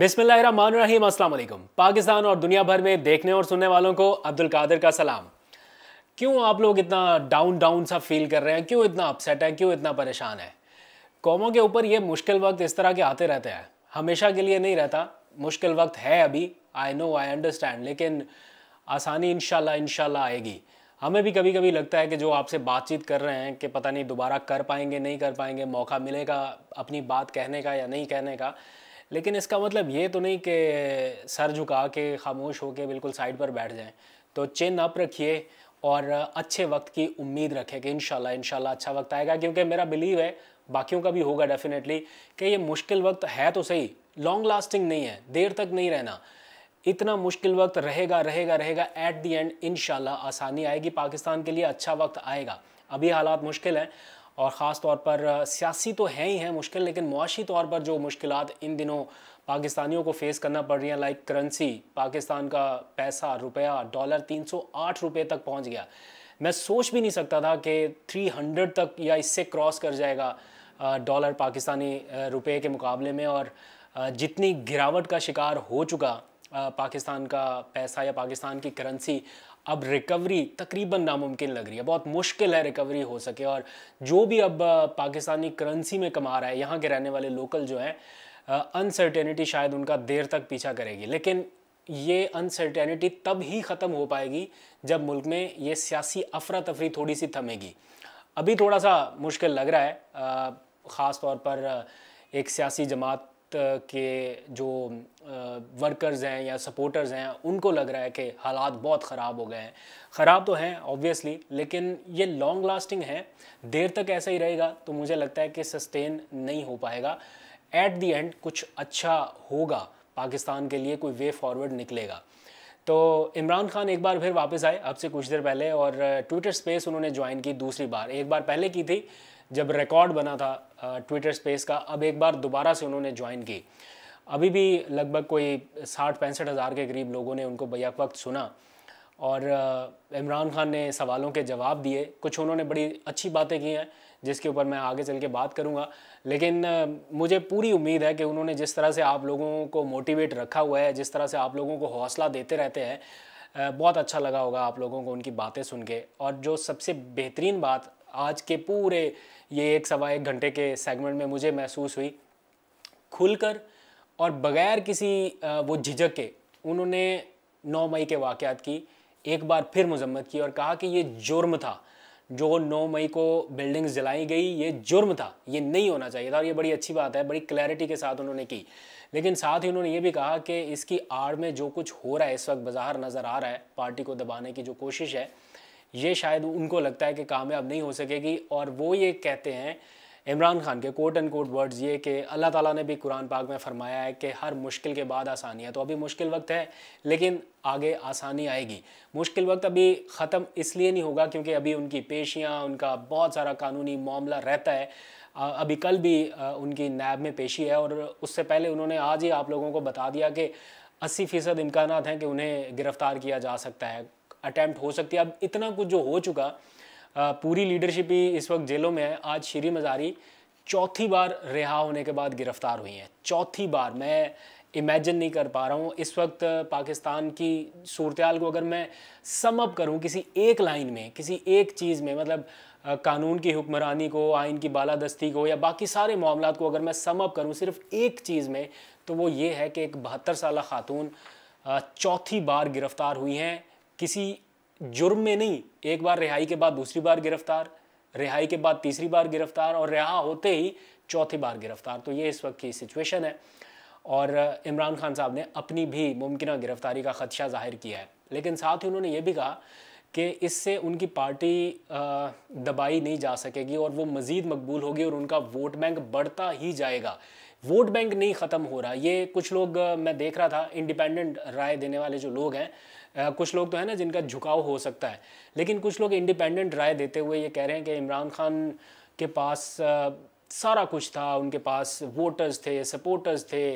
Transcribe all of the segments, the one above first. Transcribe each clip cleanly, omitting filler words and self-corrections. बिस्मिल्लाहिर्रहमानिर्रहीम। अस्सलाम वालेकुम। पाकिस्तान और दुनिया भर में देखने और सुनने वालों को अब्दुल कादिर का सलाम। क्यों आप लोग इतना डाउन सा फील कर रहे हैं, क्यों इतना अपसेट है, क्यों इतना परेशान है? कौमों के ऊपर ये मुश्किल वक्त इस तरह के आते रहते हैं, हमेशा के लिए नहीं रहता। मुश्किल वक्त है अभी, आई नो, आई अंडरस्टैंड, लेकिन आसानी इंशाल्लाह आएगी। हमें भी कभी कभी लगता है कि जो आपसे बातचीत कर रहे हैं कि पता नहीं दोबारा कर पाएंगे नहीं कर पाएंगे, मौका मिलेगा अपनी बात कहने का या नहीं कहने का, लेकिन इसका मतलब ये तो नहीं कि सर झुका के खामोश होकर बिल्कुल साइड पर बैठ जाएं। तो चिन अप रखिए और अच्छे वक्त की उम्मीद रखें कि इंशाल्लाह अच्छा वक्त आएगा, क्योंकि मेरा बिलीव है बाकियों का भी होगा डेफिनेटली कि ये मुश्किल वक्त है तो सही, लॉन्ग लास्टिंग नहीं है, देर तक नहीं रहना। इतना मुश्किल वक्त रहेगा, एट दी एंड इंशाल्लाह आसानी आएगी, पाकिस्तान के लिए अच्छा वक्त आएगा। अभी हालात मुश्किल हैं और ख़ास तौर पर सियासी तो है ही है मुश्किल, लेकिन मुआशी तौर पर जो मुश्किलात इन दिनों पाकिस्तानियों को फ़ेस करना पड़ रही हैं, लाइक करेंसी, पाकिस्तान का पैसा रुपया डॉलर 308 रुपये तक पहुँच गया। मैं सोच भी नहीं सकता था कि 300 तक या इससे क्रॉस कर जाएगा डॉलर पाकिस्तानी रुपये के मुकाबले में। और जितनी गिरावट का शिकार हो चुका पाकिस्तान का पैसा या पाकिस्तान की करेंसी, अब रिकवरी तकरीबन नामुमकिन लग रही है, बहुत मुश्किल है रिकवरी हो सके। और जो भी अब पाकिस्तानी करेंसी में कमा रहा है, यहाँ के रहने वाले लोकल जो हैं, अनसर्टेनिटी शायद उनका देर तक पीछा करेगी, लेकिन ये अनसर्टेनिटी तब ही ख़त्म हो पाएगी जब मुल्क में ये सियासी अफरा तफरी थोड़ी सी थमेगी। अभी थोड़ा सा मुश्किल लग रहा है, ख़ास तौर पर एक सियासी जमात के जो वर्कर्स हैं या सपोर्टर्स हैं उनको लग रहा है कि हालात बहुत ख़राब हो गए हैं। ख़राब तो हैं ऑब्वियसली, लेकिन ये लॉन्ग लास्टिंग है, देर तक ऐसा ही रहेगा तो मुझे लगता है कि सस्टेन नहीं हो पाएगा। एट दी एंड कुछ अच्छा होगा पाकिस्तान के लिए, कोई वे फॉरवर्ड निकलेगा। तो इमरान खान एक बार फिर वापस आए अब से कुछ देर पहले, और ट्विटर स्पेस उन्होंने ज्वाइन की दूसरी बार। एक बार पहले की थी जब रिकॉर्ड बना था ट्विटर स्पेस का, अब एक बार दोबारा से उन्होंने ज्वाइन की। अभी भी लगभग कोई 60-65 हज़ार के करीब लोगों ने उनको बैक वक्त सुना, और इमरान खान ने सवालों के जवाब दिए। कुछ उन्होंने बड़ी अच्छी बातें की हैं जिसके ऊपर मैं आगे चल के बात करूंगा, लेकिन मुझे पूरी उम्मीद है कि उन्होंने जिस तरह से आप लोगों को मोटिवेट रखा हुआ है, जिस तरह से आप लोगों को हौसला देते रहते हैं, बहुत अच्छा लगा होगा आप लोगों को उनकी बातें सुन के। और जो सबसे बेहतरीन बात आज के पूरे ये 1-1.25 घंटे के सेगमेंट में मुझे महसूस हुई, खुलकर और बग़ैर किसी वो झिझक के उन्होंने 9 मई के वाक़यात की एक बार फिर मजम्मत की और कहा कि ये जुर्म था जो 9 मई को बिल्डिंग्स जलाई गई, ये जुर्म था, ये नहीं होना चाहिए था। और ये बड़ी अच्छी बात है, बड़ी क्लैरिटी के साथ उन्होंने की। लेकिन साथ ही उन्होंने ये भी कहा कि इसकी आड़ में जो कुछ हो रहा है इस वक्त बाजार नज़र आ रहा है, पार्टी को दबाने की जो कोशिश है, ये शायद उनको लगता है कि कामयाब नहीं हो सकेगी। और वो ये कहते हैं इमरान खान के कोट एंड कोट वर्ड्स ये कि अल्लाह ताला ने भी कुरान पाक में फरमाया है कि हर मुश्किल के बाद आसानी है। तो अभी मुश्किल वक्त है लेकिन आगे आसानी आएगी। मुश्किल वक्त अभी ख़त्म इसलिए नहीं होगा क्योंकि अभी उनकी पेशियाँ, उनका बहुत सारा कानूनी मामला रहता है। अभी कल भी उनकी नैब में पेशी है, और उससे पहले उन्होंने आज ही आप लोगों को बता दिया कि 80% इम्कान हैं कि उन्हें गिरफ़्तार किया जा सकता है, अटैम्प्ट हो सकती है। अब इतना कुछ जो हो चुका, पूरी लीडरशिप ही इस वक्त जेलों में है। आज शिरीन मज़ारी चौथी बार रिहा होने के बाद गिरफ़्तार हुई हैं, चौथी बार। मैं इमेजिन नहीं कर पा रहा हूँ इस वक्त पाकिस्तान की सूरत-ए-हाल को अगर मैं सम अप करूँ किसी एक लाइन में, किसी एक चीज़ में, मतलब कानून की हुक्मरानी को, आइन की बालादस्ती को, या बाकी सारे मामलात को अगर मैं सम अप करूँ सिर्फ एक चीज़ में, तो वो ये है कि एक 72 साल खातून चौथी बार गिरफ़्तार हुई हैं, किसी जुर्म में नहीं। एक बार रिहाई के बाद दूसरी बार गिरफ़्तार, रिहाई के बाद तीसरी बार गिरफ़्तार, और रिहा होते ही चौथी बार गिरफ़्तार। तो ये इस वक्त की सिचुएशन है, और इमरान खान साहब ने अपनी भी मुमकिन गिरफ़्तारी का ख़दशा जाहिर किया है। लेकिन साथ ही उन्होंने ये भी कहा कि इससे उनकी पार्टी दबाई नहीं जा सकेगी और वो मज़ीद मकबूल होगी और उनका वोट बैंक बढ़ता ही जाएगा। वोट बैंक नहीं ख़त्म हो रहा। ये कुछ लोग मैं देख रहा था, इंडिपेंडेंट राय देने वाले जो लोग हैं, कुछ लोग तो हैं ना जिनका झुकाव हो सकता है, लेकिन कुछ लोग इंडिपेंडेंट राय देते हुए ये कह रहे हैं कि इमरान खान के पास सारा कुछ था, उनके पास वोटर्स थे, सपोर्टर्स थे,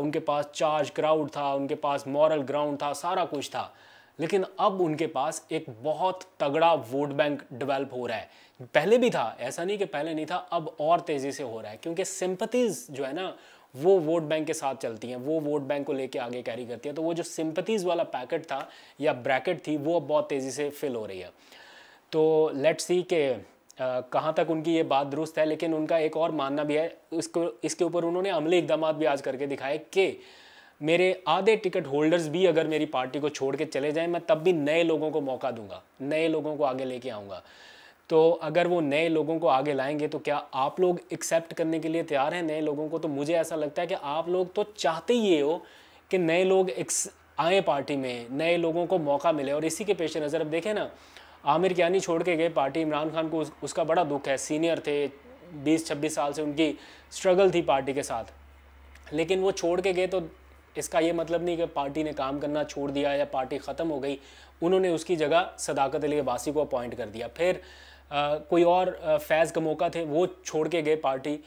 उनके पास चार्ज क्राउड था, उनके पास मॉरल ग्राउंड था, सारा कुछ था, लेकिन अब उनके पास एक बहुत तगड़ा वोट बैंक डेवलप हो रहा है। पहले भी था, ऐसा नहीं कि पहले नहीं था, अब और तेज़ी से हो रहा है, क्योंकि सिंपथीज़ जो है ना वो वोट बैंक के साथ चलती हैं, वो वोट बैंक को लेके आगे कैरी करती हैं। तो वो जो सिंपथीज वाला पैकेट था या ब्रैकेट थी वो अब बहुत तेज़ी से फिल हो रही है। तो लेट्स सी के कहाँ तक उनकी ये बात दुरुस्त है। लेकिन उनका एक और मानना भी है, इसको इसके ऊपर उन्होंने अमली इकदाम भी आज करके दिखाए कि मेरे आधे टिकट होल्डर्स भी अगर मेरी पार्टी को छोड़ के चले जाएं, मैं तब भी नए लोगों को मौका दूंगा, नए लोगों को आगे लेके आऊँगा। तो अगर वो नए लोगों को आगे लाएंगे तो क्या आप लोग एक्सेप्ट करने के लिए तैयार हैं नए लोगों को? तो मुझे ऐसा लगता है कि आप लोग तो चाहते ही ये हो कि नए लोग आए पार्टी में, नए लोगों को मौका मिले। और इसी के पेश नज़र अब देखें ना, आमिर कियानी छोड़ के गए पार्टी, इमरान खान को उसका बड़ा दुख है, सीनियर थे, 20-26 साल से उनकी स्ट्रगल थी पार्टी के साथ, लेकिन वो छोड़ के गए। तो इसका ये मतलब नहीं कि पार्टी ने काम करना छोड़ दिया या पार्टी ख़त्म हो गई, उन्होंने उसकी जगह सदाकत अली बासी को अपॉइंट कर दिया। फिर कोई और फैज़ का मौका थे, वो छोड़ के गए पार्टी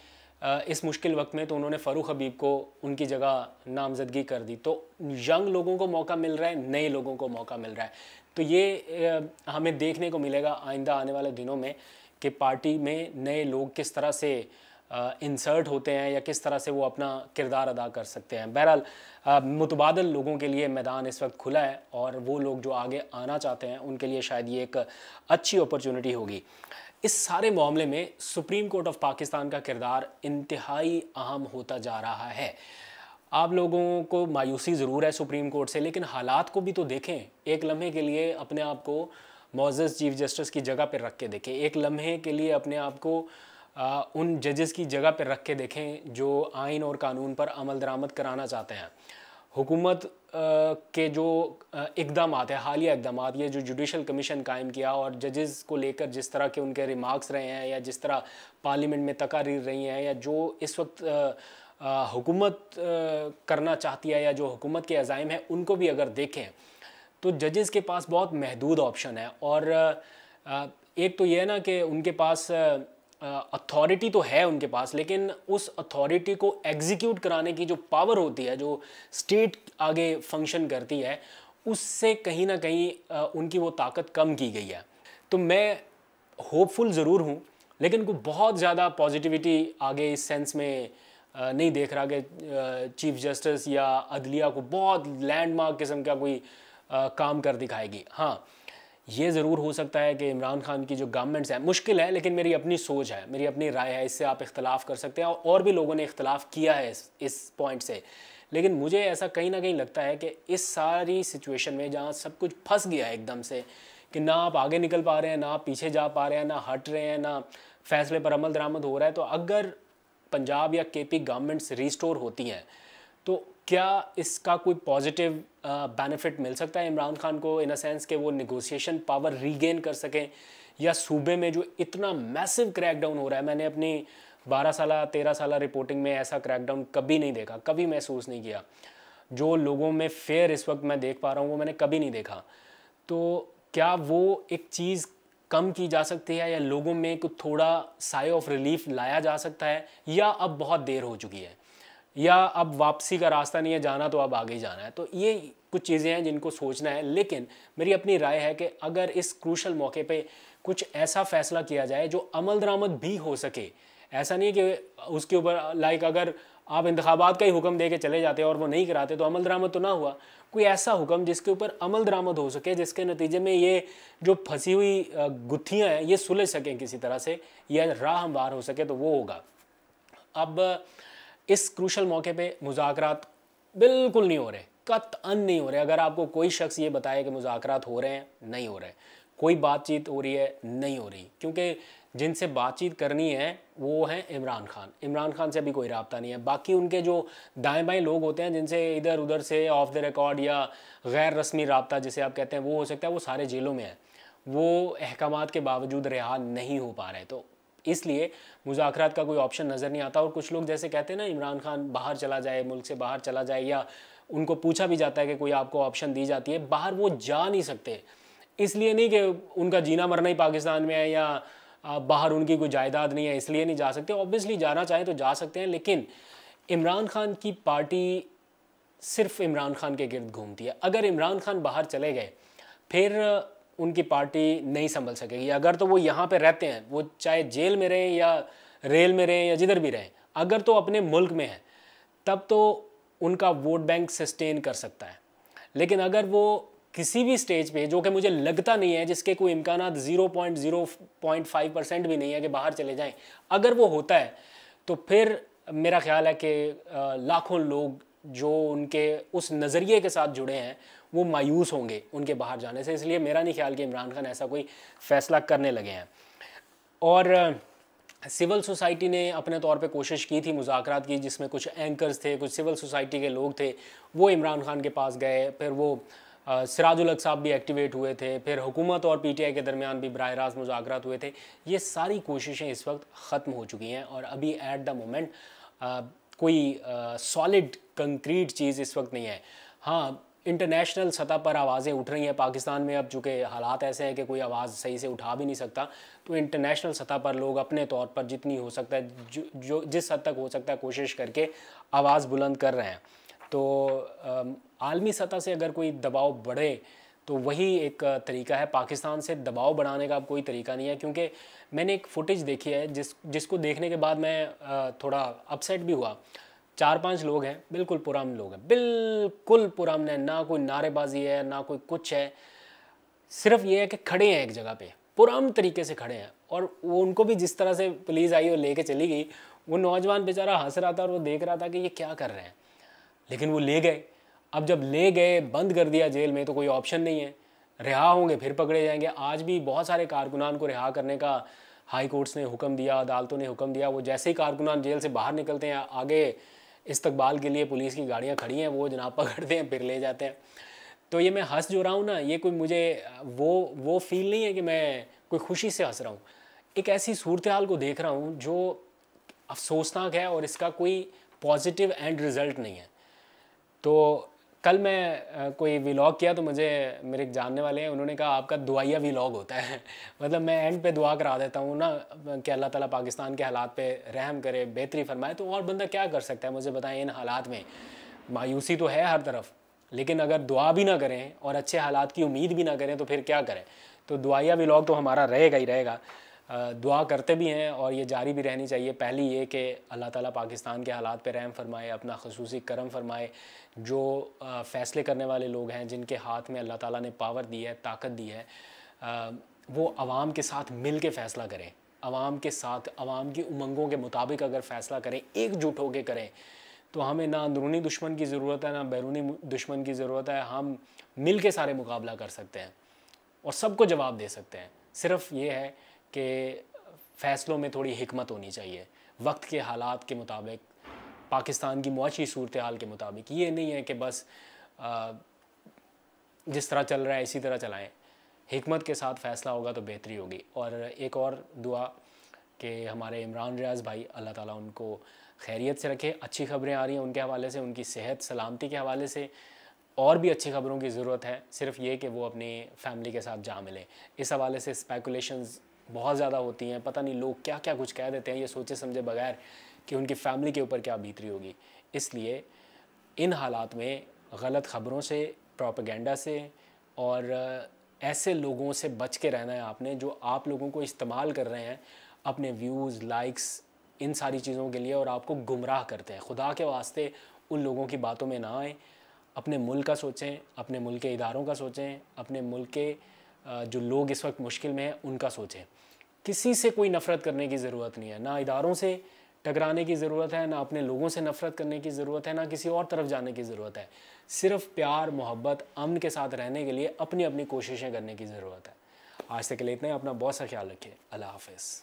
इस मुश्किल वक्त में, तो उन्होंने फ़ारूक हबीब को उनकी जगह नामजदगी कर दी। तो यंग लोगों को मौका मिल रहा है, नए लोगों को मौका मिल रहा है। तो ये हमें देखने को मिलेगा आइंदा आने वाले दिनों में कि पार्टी में नए लोग किस तरह से इंसर्ट होते हैं या किस तरह से वो अपना किरदार अदा कर सकते हैं। बहरहाल मुतबादल लोगों के लिए मैदान इस वक्त खुला है और वो लोग जो आगे आना चाहते हैं उनके लिए शायद ये एक अच्छी अपॉर्चुनिटी होगी। इस सारे मामले में सुप्रीम कोर्ट ऑफ पाकिस्तान का किरदार इंतहाई अहम होता जा रहा है। आप लोगों को मायूसी ज़रूर है सुप्रीम कोर्ट से, लेकिन हालात को भी तो देखें। एक लम्हे के लिए अपने आप को मौजूदा चीफ जस्टिस की जगह पर रख के देखें, एक लम्हे के लिए अपने आप को उन जजेस की जगह पर रख के देखें जो आइन और कानून पर अमल दरामद कराना चाहते हैं। हुकूमत के जो इकदाम है, हालिया इकदाम, ये जो जुडिशल कमीशन कायम किया और जजेस को लेकर जिस तरह के उनके रिमार्क्स रहे हैं या जिस तरह पार्लियामेंट में तकारीर रही हैं या जो इस वक्त हुकूमत करना चाहती है या जो हुकूमत के अज़ाइम हैं, उनको भी अगर देखें तो जजेस के पास बहुत महदूद ऑप्शन है। और एक तो यह है ना कि उनके पास अथॉरिटी तो है उनके पास, लेकिन उस अथॉरिटी को एग्जीक्यूट कराने की जो पावर होती है, जो स्टेट आगे फंक्शन करती है, उससे कहीं ना कहीं उनकी वो ताकत कम की गई है। तो मैं होपफुल ज़रूर हूँ, लेकिन को बहुत ज़्यादा पॉजिटिविटी आगे इस सेंस में नहीं देख रहा कि चीफ जस्टिस या अदलिया को बहुत लैंडमार्क किस्म का कोई काम कर दिखाएगी। हाँ, ये ज़रूर हो सकता है कि इमरान खान की जो गवर्नमेंट्स हैं, मुश्किल है, लेकिन मेरी अपनी सोच है, मेरी अपनी राय है, इससे आप इख्तलाफ कर सकते हैं और भी लोगों ने इख्तलाफ किया है इस पॉइंट से। लेकिन मुझे ऐसा कहीं ना कहीं लगता है कि इस सारी सिचुएशन में जहाँ सब कुछ फंस गया है एकदम से, कि ना आप आगे निकल पा रहे हैं, ना आप पीछे जा पा रहे हैं, ना हट रहे हैं, ना फैसले पर अमल दरामद हो रहा है, तो अगर पंजाब या KP गवर्नमेंट्स रिस्टोर होती हैं तो क्या इसका कोई पॉजिटिव बेनिफिट मिल सकता है इमरान खान को, इन अ सेंस कि वो नेगोशिएशन पावर रीगेन कर सकें, या सूबे में जो इतना मैसिव क्रैकडाउन हो रहा है, मैंने अपनी 12-13 साल रिपोर्टिंग में ऐसा क्रैकडाउन कभी नहीं देखा, कभी महसूस नहीं किया। जो लोगों में फेयर इस वक्त मैं देख पा रहा हूँ वो मैंने कभी नहीं देखा। तो क्या वो एक चीज़ कम की जा सकती है या लोगों में कुछ थोड़ा साई ऑफ रिलीफ लाया जा सकता है, या अब बहुत देर हो चुकी है, या अब वापसी का रास्ता नहीं है, जाना तो अब आगे ही जाना है? तो ये कुछ चीज़ें हैं जिनको सोचना है, लेकिन मेरी अपनी राय है कि अगर इस क्रूशल मौके पे कुछ ऐसा फैसला किया जाए जो अमल दरामद भी हो सके, ऐसा नहीं कि उसके ऊपर लाइक अगर आप इंतखाबात का ही हुक्म दे के चले जाते और वो नहीं कराते तो अमल दरामद तो ना हुआ, कोई ऐसा हुक्म जिसके ऊपर अमल दरामद हो सके, जिसके नतीजे में ये जो फंसी हुई गुत्थियाँ हैं ये सुलझ सकें किसी तरह से या राह हमवार हो सके, तो वो होगा। अब इस क्रूशल मौके पे मुज़ाकरात बिल्कुल नहीं हो रहे, कतअन नहीं हो रहे। अगर आपको कोई शख्स ये बताए कि मुज़ाकरात हो रहे हैं, नहीं हो रहे, कोई बातचीत हो रही है, नहीं हो रही, क्योंकि जिनसे बातचीत करनी है वो हैं इमरान खान। इमरान खान से अभी कोई राब्ता नहीं है। बाकी उनके जो दाएँ बाएँ लोग होते हैं जिनसे इधर उधर से ऑफ द रिकॉर्ड या गैर रस्मी राब्ता जिसे आप कहते हैं वो हो सकता है, वो सारे जेलों में हैं, वो अहकामात के बावजूद रिहा नहीं हो पा रहे, तो इसलिए मुज़ाकरात का कोई ऑप्शन नज़र नहीं आता। और कुछ लोग जैसे कहते हैं ना इमरान खान बाहर चला जाए, मुल्क से बाहर चला जाए, या उनको पूछा भी जाता है कि कोई आपको ऑप्शन दी जाती है बाहर, वो जा नहीं सकते। इसलिए नहीं कि उनका जीना मरना ही पाकिस्तान में है या बाहर उनकी कोई जायदाद नहीं है इसलिए नहीं जा सकते। ऑब्वियसली जाना चाहें तो जा सकते हैं, लेकिन इमरान खान की पार्टी सिर्फ इमरान खान के गिर्द घूमती है। अगर इमरान खान बाहर चले गए फिर उनकी पार्टी नहीं संभल सकेगी। अगर तो वो यहाँ पे रहते हैं, वो चाहे जेल में रहें या रेल में रहें या जिधर भी रहें, अगर तो अपने मुल्क में हैं तब तो उनका वोट बैंक सस्टेन कर सकता है। लेकिन अगर वो किसी भी स्टेज पे, जो कि मुझे लगता नहीं है, जिसके कोई इम्कानात 0.05% भी नहीं है कि बाहर चले जाएं, अगर वो होता है तो फिर मेरा ख्याल है कि लाखों लोग जो उनके उस नज़रिए के साथ जुड़े हैं वो मायूस होंगे उनके बाहर जाने से। इसलिए मेरा नहीं ख्याल कि इमरान खान ऐसा कोई फ़ैसला करने लगे हैं। और सिविल सोसाइटी ने अपने तौर पे कोशिश की थी, मुज़ाकरात की, जिसमें कुछ एंकर्स थे, कुछ सिविल सोसाइटी के लोग थे, वो इमरान खान के पास गए। फिर वो सिराज उल हक साहब भी एक्टिवेट हुए थे। फिर हुकूमत और पीटीआई के दरमियान भी बराह रास्त मुज़ाकरात हुए थे। ये सारी कोशिशें इस वक्त ख़त्म हो चुकी हैं और अभी एट द मोमेंट कोई सॉलिड कंक्रीट चीज़ इस वक्त नहीं है। हाँ, इंटरनेशनल सतह पर आवाज़ें उठ रही हैं। पाकिस्तान में अब चूँकि हालात ऐसे हैं कि कोई आवाज़ सही से उठा भी नहीं सकता, तो इंटरनेशनल सतह पर लोग अपने तौर पर जितनी हो सकता है, जो जिस हद तक हो सकता है, कोशिश करके आवाज़ बुलंद कर रहे हैं। तो आलमी सतह से अगर कोई दबाव बढ़े तो वही एक तरीका है। पाकिस्तान से दबाव बढ़ाने का अब कोई तरीका नहीं है, क्योंकि मैंने एक फ़ुटेज देखी है जिसको देखने के बाद मैं थोड़ा अपसेट भी हुआ। 4-5 लोग हैं, बिल्कुल पुराने लोग हैं, बिल्कुल पुराने, ना कोई नारेबाजी है ना कोई कुछ है, सिर्फ ये है कि खड़े हैं एक जगह पे, पुराने तरीके से खड़े हैं। और वो उनको भी जिस तरह से पुलिस आई और लेके चली गई, वो नौजवान बेचारा हंस रहा था और वो देख रहा था कि ये क्या कर रहे हैं, लेकिन वो ले गए। अब जब ले गए, बंद कर दिया जेल में, तो कोई ऑप्शन नहीं है, रिहा होंगे फिर पकड़े जाएंगे। आज भी बहुत सारे कारकुनान को रिहा करने का हाई कोर्ट्स ने हुक्म दिया, अदालतों ने हुक्म दिया। वो जैसे ही कारकुनान जेल से बाहर निकलते हैं, आगे इस्तकबाल के लिए पुलिस की गाड़ियाँ खड़ी हैं, वो जनाब पकड़ते हैं फिर ले जाते हैं। तो ये मैं हंस जो रहा हूँ ना, ये कोई मुझे वो फील नहीं है कि मैं कोई खुशी से हंस रहा हूँ। एक ऐसी सूरत हाल को देख रहा हूँ जो अफसोसनाक है और इसका कोई पॉजिटिव एंड रिज़ल्ट नहीं है। तो कल मैं कोई व्लॉग किया तो मुझे मेरे एक जानने वाले हैं, उन्होंने कहा आपका दुआइया व्लॉग होता है। मतलब मैं एंड पे दुआ करा देता हूँ ना कि अल्लाह ताला पाकिस्तान के हालात पे रहम करे, बेहतरी फरमाए। तो और बंदा क्या कर सकता है, मुझे बताएं। इन हालात में मायूसी तो है हर तरफ, लेकिन अगर दुआ भी ना करें और अच्छे हालात की उम्मीद भी ना करें तो फिर क्या करें। तो दुआइया व्लॉग तो हमारा रहेगा ही रहेगा, दुआ करते भी हैं और ये जारी भी रहनी चाहिए। पहली ये कि अल्लाह ताला पाकिस्तान के हालात पे रहम फरमाए, अपना खसूसी करम फरमाए। जो फ़ैसले करने वाले लोग हैं, जिनके हाथ में अल्लाह ताला ने पावर दी है, ताकत दी है, वो आवाम के साथ मिल के फ़ैसला करें, आवाम के साथ, आवाम की उमंगों के मुताबिक अगर फ़ैसला करें, एकजुट होकर करें, तो हमें ना अंदरूनी दुश्मन की ज़रूरत है ना बैरूनी दुश्मन की ज़रूरत है। हम मिल के सारे मुकाबला कर सकते हैं और सबको जवाब दे सकते हैं। सिर्फ ये है कि फ़ैसलों में थोड़ी हिकमत होनी चाहिए, वक्त के हालात के मुताबिक, पाकिस्तान की मौजूदा सूरत हाल के मुताबिक। ये नहीं है कि बस जिस तरह चल रहा है इसी तरह चलाएं। हिकमत के साथ फ़ैसला होगा तो बेहतरी होगी। और एक और दुआ कि हमारे इमरान रियाज़ भाई, अल्लाह ताला उनको खैरियत से रखे। अच्छी खबरें आ रही हैं उनके हवाले से, उनकी सेहत सलामती के हवाले से, और भी अच्छी खबरों की ज़रूरत है। सिर्फ ये कि वो अपनी फैमिली के साथ जा मिलें। इस हवाले से स्पेकुलेशंस बहुत ज़्यादा होती हैं, पता नहीं लोग क्या क्या कुछ कह देते हैं, ये सोचे समझे बगैर कि उनकी फ़ैमिली के ऊपर क्या बीतरी होगी। इसलिए इन हालात में गलत ख़बरों से, प्रोपेगेंडा से और ऐसे लोगों से बच के रहना है आपने, जो आप लोगों को इस्तेमाल कर रहे हैं अपने व्यूज़, लाइक्स, इन सारी चीज़ों के लिए और आपको गुमराह करते हैं। खुदा के वास्ते उन लोगों की बातों में ना आएँ, अपने मुल्क का सोचें, अपने मुल्क के इदारों का सोचें, अपने मुल्क के जो लोग इस वक्त मुश्किल में हैं उनका सोचें। किसी से कोई नफ़रत करने की ज़रूरत नहीं है, ना इदारों से टकराने की ज़रूरत है, ना अपने लोगों से नफ़रत करने की ज़रूरत है, ना किसी और तरफ जाने की ज़रूरत है। सिर्फ़ प्यार, मोहब्बत, अमन के साथ रहने के लिए अपनी अपनी कोशिशें करने की ज़रूरत है। आज तक के लिए इतना ही। अपना बहुत सा ख्याल रखिए। अल्लाह हाफ़िज़।